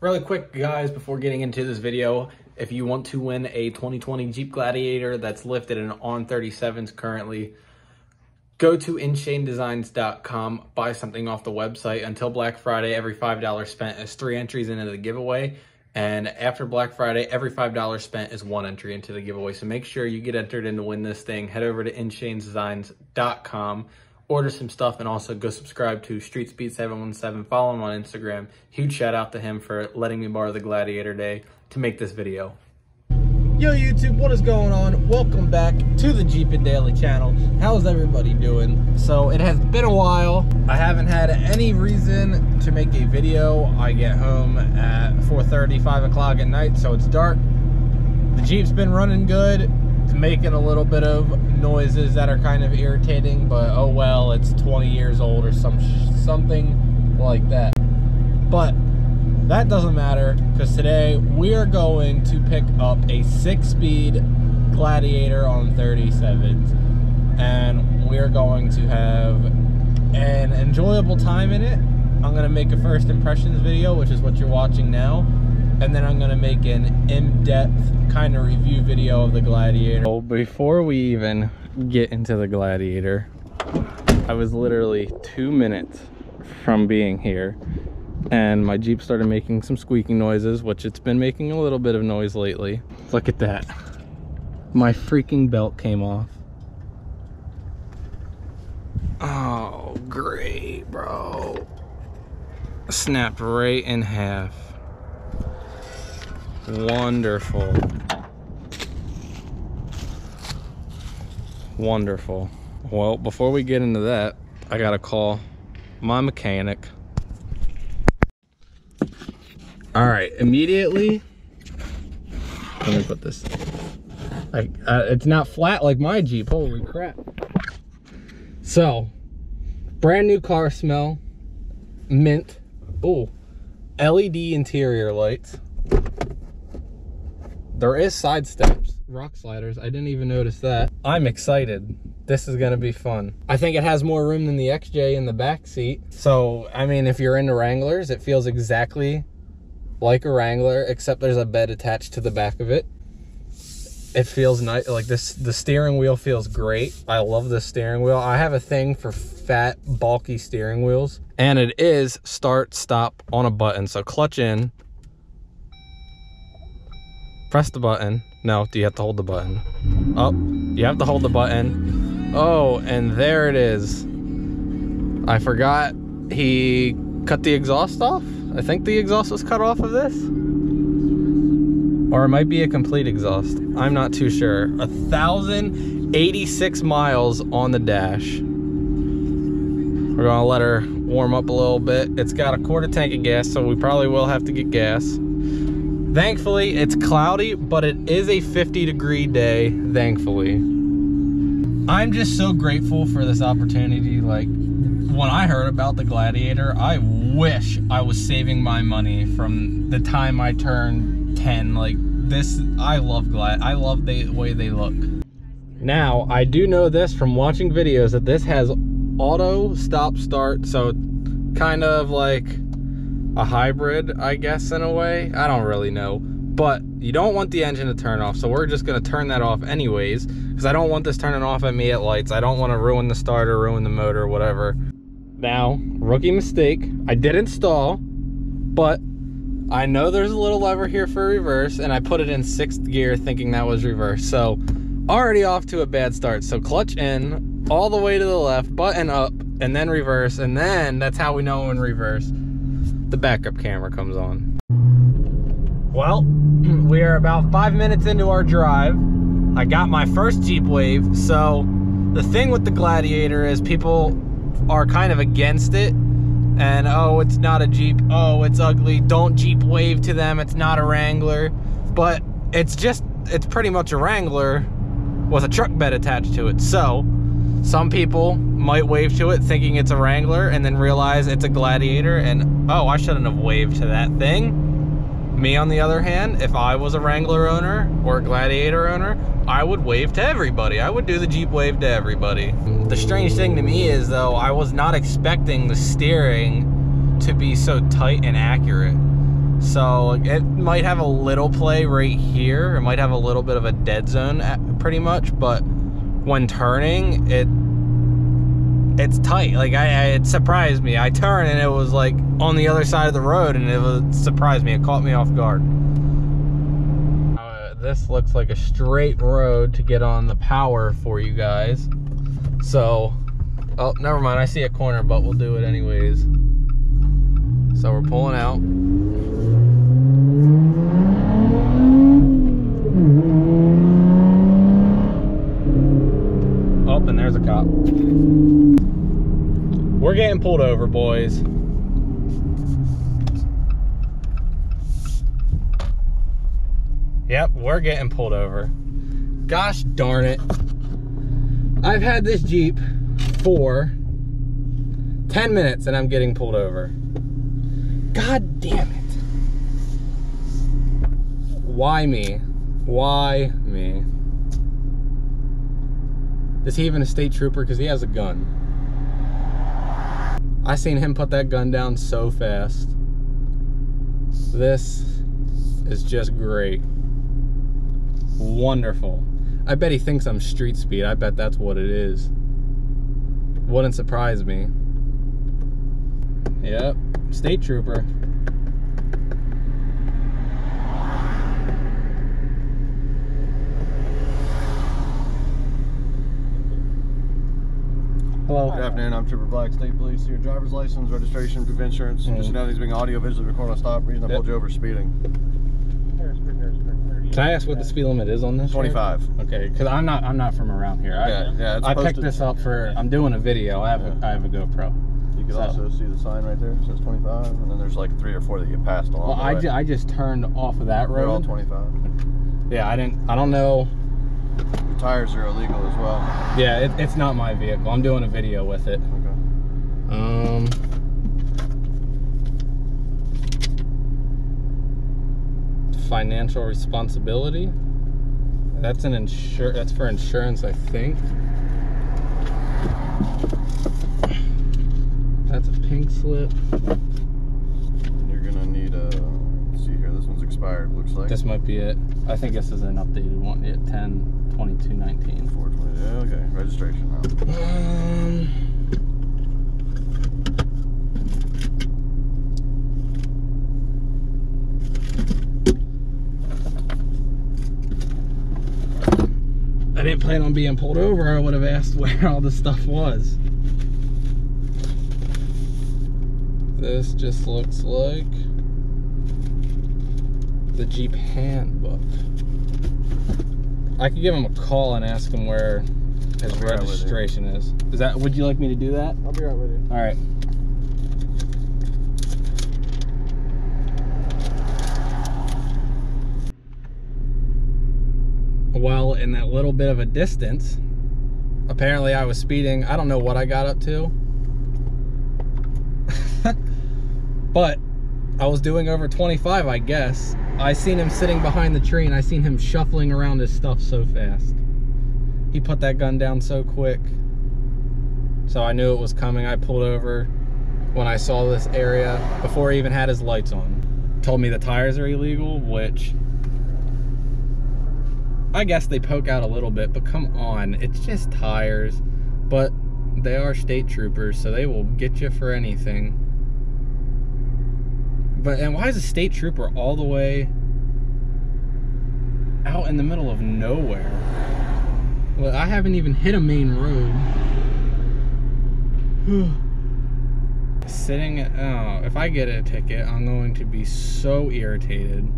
Really quick, guys, before getting into this video, if you want to win a 2020 Jeep Gladiator that's lifted and on 37s currently, go to InShaneDesigns.com, buy something off the website. Until Black Friday, every $5 spent is 3 entries into the giveaway. And after Black Friday, every $5 spent is 1 entry into the giveaway. So make sure you get entered in to win this thing. Head over to InShaneDesigns.com. Order some stuff, and also go subscribe to StreetSpeed717. Follow him on Instagram. Huge shout out to him for letting me borrow the Gladiator day to make this video. Yo YouTube, what is going on? Welcome back to the JeepinDaily channel. How's everybody doing? So it has been a while. I haven't had any reason to make a video. I get home at 4:30, 5 o'clock at night, so it's dark. The Jeep's been running good. It's making a little bit of noises that are kind of irritating, but oh well, it's 20 years old or something like that. But that doesn't matter, because today we are going to pick up a 6-speed Gladiator on 37s, and we are going to have an enjoyable time in it. I'm going to make a first impressions video, which is what you're watching now. And then I'm gonna make an in-depth kind of review video of the Gladiator. Well, before we even get into the Gladiator, I was literally 2 minutes from being here, and my Jeep started making some squeaking noises, which it's been making a little bit of noise lately. Look at that. My freaking belt came off. Oh, great, bro. Snapped right in half. Wonderful. Wonderful. Well, before we get into that, I gotta call my mechanic. Alright, immediately, let me put this. It's not flat like my Jeep, holy crap. So, brand new car smell, mint, ooh, LED interior lights. There is side steps, rock sliders. I didn't even notice that. I'm excited. This is gonna be fun. I think it has more room than the XJ in the back seat. So, I mean, if you're into Wranglers, it feels exactly like a Wrangler, except there's a bed attached to the back of it. It feels nice, like this, the steering wheel feels great. I love the steering wheel. I have a thing for fat, bulky steering wheels. And it is start, stop on a button. So clutch in. Press the button. No, do you have to hold the button? Oh, you have to hold the button. Oh, and there it is. I forgot he cut the exhaust off. I think the exhaust was cut off of this. Or it might be a complete exhaust. I'm not too sure. 1,086 miles on the dash. We're gonna let her warm up a little bit. It's got a quarter tank of gas, so we probably will have to get gas. Thankfully, it's cloudy, but it is a 50-degree day, thankfully. I'm just so grateful for this opportunity. Like, when I heard about the Gladiator, I wish I was saving my money from the time I turned 10. Like, this, I love the way they look. Now, I do know this from watching videos, that this has auto stop-start, so kind of like a hybrid, I guess, in a way. I don't really know, but you don't want the engine to turn off, so we're just gonna turn that off anyways, because I don't want this turning off at me at lights. I don't want to ruin the starter, ruin the motor, whatever. Now, rookie mistake, I didn't stall, but I know there's a little lever here for reverse, and I put it in 6th gear thinking that was reverse, so already off to a bad start. So clutch in, all the way to the left, button up, and then reverse, and then that's how we know in reverse. The backup camera comes on. Well, we are about 5 minutes into our drive. I got my first Jeep wave. So the thing with the Gladiator is people are kind of against it. And oh, it's not a Jeep. Oh, it's ugly. Don't Jeep wave to them. It's not a Wrangler. But it's pretty much a Wrangler with a truck bed attached to it. So some people might wave to it thinking it's a Wrangler and then realize it's a Gladiator, and oh, I shouldn't have waved to that thing. Me, on the other hand, if I was a Wrangler owner or a Gladiator owner, I would wave to everybody. I would do the Jeep wave to everybody. The strange thing to me is, though, I was not expecting the steering to be so tight and accurate. So So it might have a little play right here. It might have a little bit of a dead zone pretty much, but when turning, it's tight. Like it surprised me. I turned and it was like on the other side of the road, and it surprised me. It caught me off guard. This looks like a straight road to get on the power for you guys. So, oh, never mind. I see a corner, but we'll do it anyways. So we're pulling out. Oh, and there's a cop. We're getting pulled over, boys. Yep, we're getting pulled over. Gosh darn it. I've had this Jeep for 10 minutes and I'm getting pulled over. God damn it. Why me? Why me? Is he even a state trooper? Because he has a gun. I seen him put that gun down so fast. This is just great. Wonderful. I bet he thinks I'm street speed. I bet that's what it is. Wouldn't surprise me. Yep. State trooper. Hello. Good afternoon. I'm Trooper Black, State Police. Your driver's license, registration, proof insurance. Just know he's being audio visually recorded on stop. Reason I pulled you over speeding. Can I ask what the speed limit is on this? 25. Road? Okay, because I'm not from around here. Yeah. I picked this up for. I'm doing a video. I have a GoPro. You can also see the sign right there. It says 25, and then there's like 3 or 4 that you passed along. Well, I just turned off of that road. They're all 25. Yeah, I don't know. The tires are illegal as well. Yeah, it's not my vehicle. I'm doing a video with it. Okay. Financial responsibility. That's an That's for insurance, I think. That's a pink slip. You're gonna need a, let's see here, this one's expired, looks like. This might be it. I think this is an updated one. Yeah, 10/22/19. 4/20. Okay, registration now. I didn't plan on being pulled over. I would have asked where all this stuff was. This just looks like the Jeep handbook. I could give him a call and ask him where his registration is. Is that? Would you like me to do that? I'll be right with you. All right. Well, in that little bit of a distance, apparently I was speeding. I don't know what I got up to. But I was doing over 25, I guess. I seen him sitting behind the tree and I seen him shuffling around his stuff so fast. He put that gun down so quick. So I knew it was coming. I pulled over when I saw this area before he even had his lights on. Told me the tires are illegal, which I guess they poke out a little bit, but come on, it's just tires. But they are state troopers, so they will get you for anything. But, and why is a state trooper all the way out in the middle of nowhere? Well, I haven't even hit a main road. Sitting, oh, if I get a ticket, I'm going to be so irritated.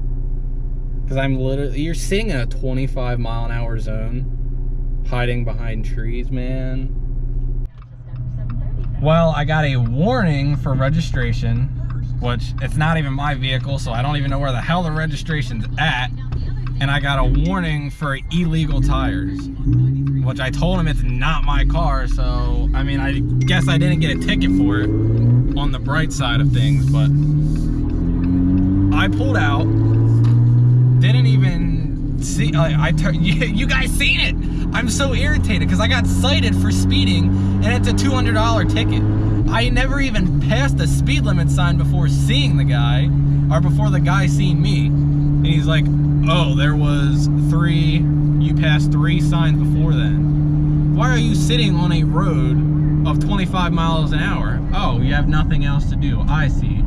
Because I'm literally, you're sitting in a 25-mile-an-hour zone, hiding behind trees, man. Well, I got a warning for registration. Which, it's not even my vehicle, so I don't even know where the hell the registration's at. And I got a warning for illegal tires, which I told him it's not my car, so, I mean, I guess I didn't get a ticket for it on the bright side of things, but I pulled out, didn't even see, you guys seen it! I'm so irritated, because I got cited for speeding, and it's a $200 ticket. I never even passed the speed limit sign before seeing the guy. or before the guy seen me. And he's like, oh, there was three, you passed three signs before then. Why are you sitting on a road of 25 miles an hour? Oh, you have nothing else to do. I see.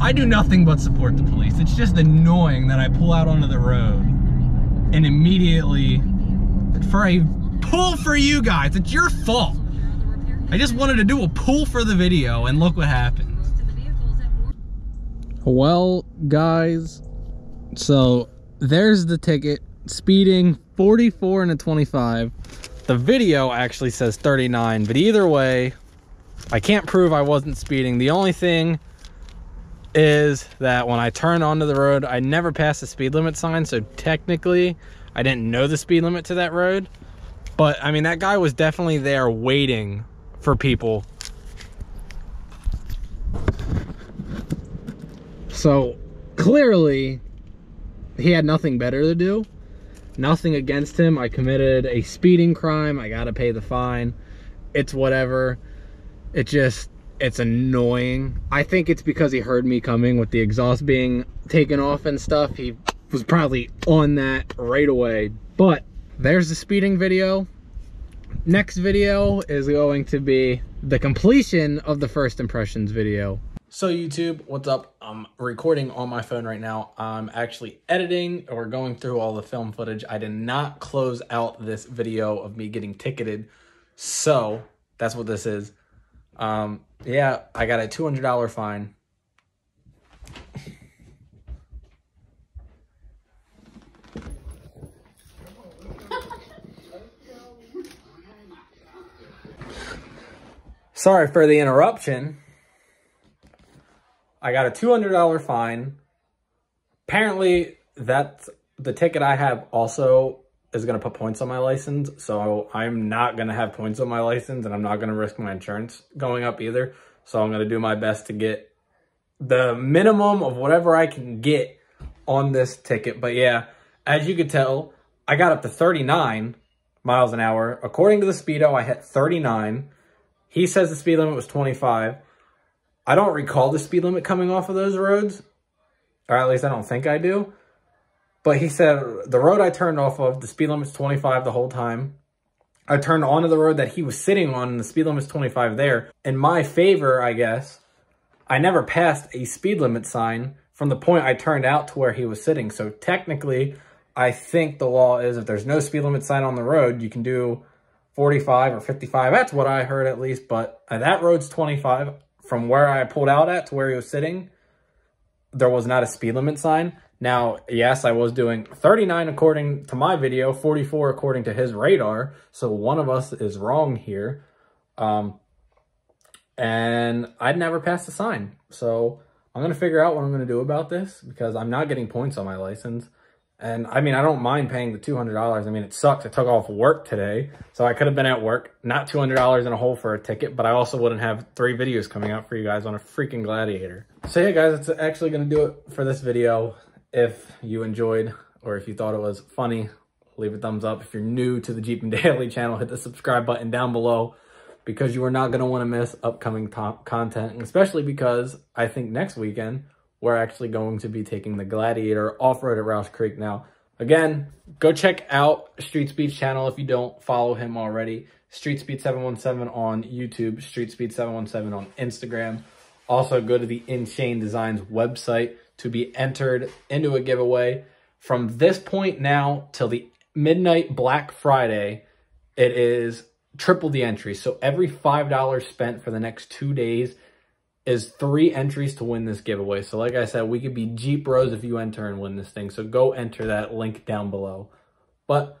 I do nothing but support the police. It's just annoying that I pull out onto the road and immediately, for a pull for you guys, it's your fault. I just wanted to do a pull for the video and look what happens. Well, guys, so there's the ticket, speeding 44 and a 25. The video actually says 39, but either way, I can't prove I wasn't speeding. The only thing is that when I turn onto the road, I never passed the speed limit sign, so technically I didn't know the speed limit to that road. But I mean, that guy was definitely there waiting for people. So clearly he had nothing better to do. Nothing against him. I committed a speeding crime. I gotta pay the fine. It's whatever. It just, it's annoying. I think it's because he heard me coming with the exhaust being taken off and stuff. He was probably on that right away. But there's the speeding video. Next video is going to be the completion of the first impressions video. So YouTube, what's up? I'm recording on my phone right now. I'm actually editing or going through all the film footage. I did not close out this video of me getting ticketed. So that's what this is. Yeah, I got a $200 fine. Sorry for the interruption. I got a $200 fine. Apparently, that's the ticket I have also is going to put points on my license. So I'm not going to have points on my license, and I'm not going to risk my insurance going up either. So I'm going to do my best to get the minimum of whatever I can get on this ticket. But yeah, as you could tell, I got up to 39 miles an hour. According to the Speedo, I hit 39. He says the speed limit was 25. I don't recall the speed limit coming off of those roads, or at least I don't think I do. But he said the road I turned off of, the speed limit's 25 the whole time. I turned onto the road that he was sitting on, and the speed limit's 25 there. In my favor, I guess, I never passed a speed limit sign from the point I turned out to where he was sitting. So technically, I think the law is if there's no speed limit sign on the road, you can do 45 or 55. That's what I heard at least, but that road's 25. From where I pulled out at to where he was sitting, there was not a speed limit sign. Now, yes, I was doing 39 according to my video, 44 according to his radar. So one of us is wrong here. And I'd never passed a sign. So I'm going to figure out what I'm going to do about this because I'm not getting points on my license. And I mean, I don't mind paying the $200. I mean, it sucks. I took off work today, so I could have been at work, not $200 in a hole for a ticket, but I also wouldn't have three videos coming out for you guys on a freaking Gladiator. So yeah, guys, that's actually going to do it for this video. If you enjoyed or if you thought it was funny, leave a thumbs up. If you're new to the JeepinDaily channel, hit the subscribe button down below because you are not going to want to miss upcoming top content, especially because I think next weekend, we're actually going to be taking the Gladiator off-road at Rouse Creek now. Again, go check out StreetSpeed's channel if you don't follow him already. StreetSpeed717 on YouTube, StreetSpeed717 on Instagram. Also, go to the InShaneDesigns website to be entered into a giveaway. From this point now till the midnight Black Friday, it is triple the entry. So every $5 spent for the next 2 days is 3 entries to win this giveaway. So like I said, we could be Jeep Bros if you enter and win this thing. So go enter that link down below. But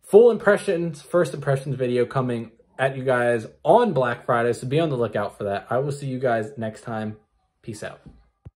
full impressions, first impressions video coming at you guys on Black Friday. So be on the lookout for that. I will see you guys next time. Peace out.